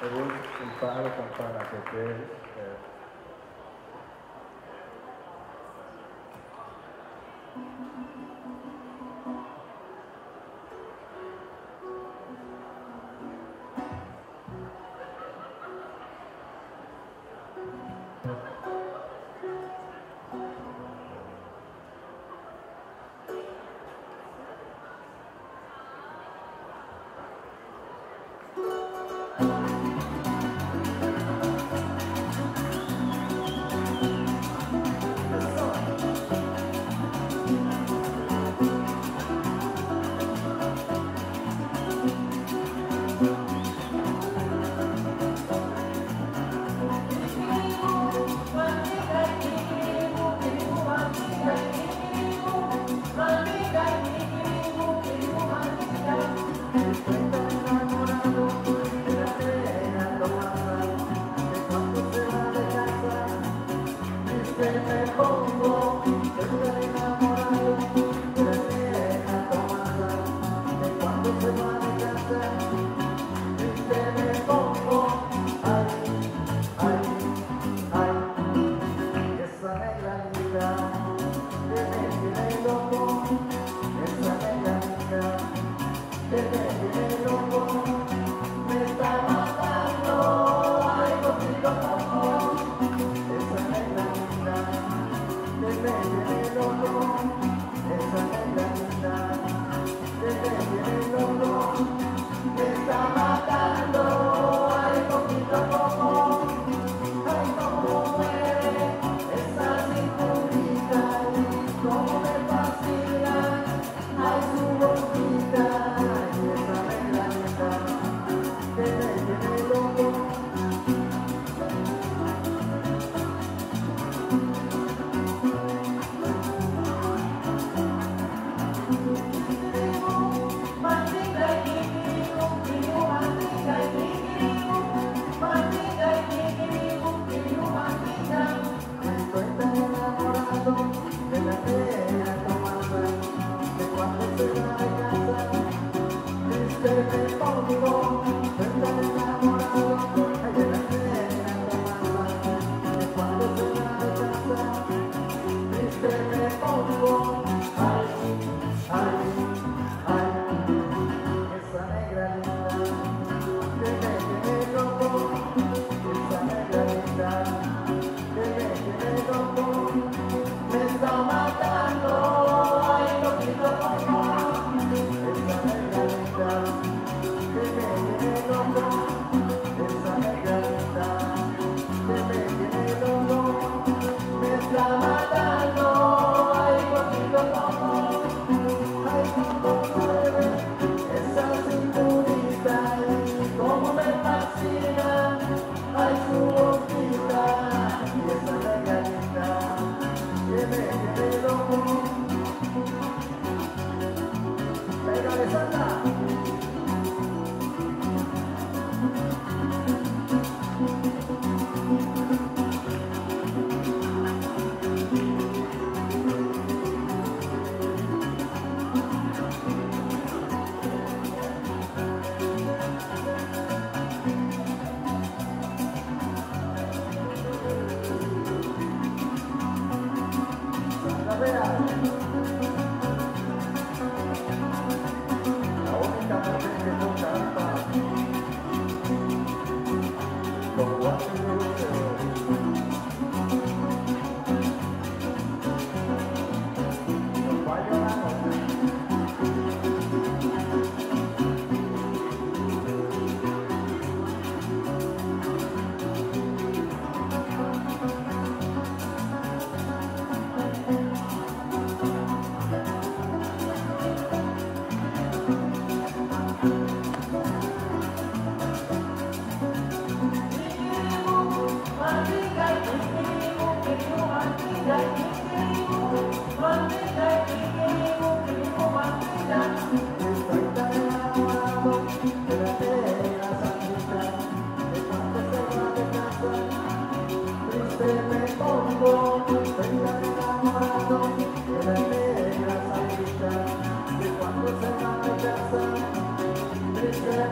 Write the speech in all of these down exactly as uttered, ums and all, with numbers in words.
según un pájaro con pana, que puede eh, se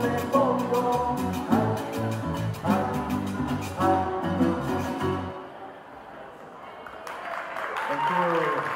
me pongo, ay, Thank you.